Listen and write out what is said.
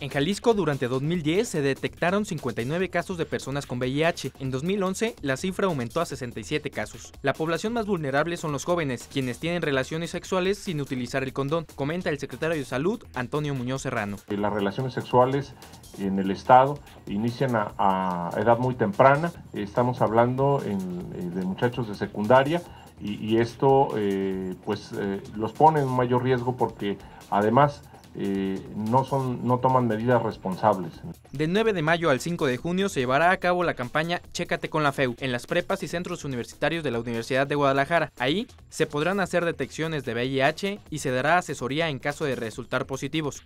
En Jalisco durante 2010 se detectaron 59 casos de personas con VIH. En 2011 la cifra aumentó a 67 casos. La población más vulnerable son los jóvenes, quienes tienen relaciones sexuales sin utilizar el condón, comenta el secretario de Salud, Antonio Muñoz Serrano. Las relaciones sexuales en el estado inician a edad muy temprana. Estamos hablando de muchachos de secundaria y esto los pone en mayor riesgo porque además no toman medidas responsables. Del 9 de mayo al 5 de junio se llevará a cabo la campaña Chécate con la FEU en las prepas y centros universitarios de la Universidad de Guadalajara. Ahí se podrán hacer detecciones de VIH y se dará asesoría en caso de resultar positivos.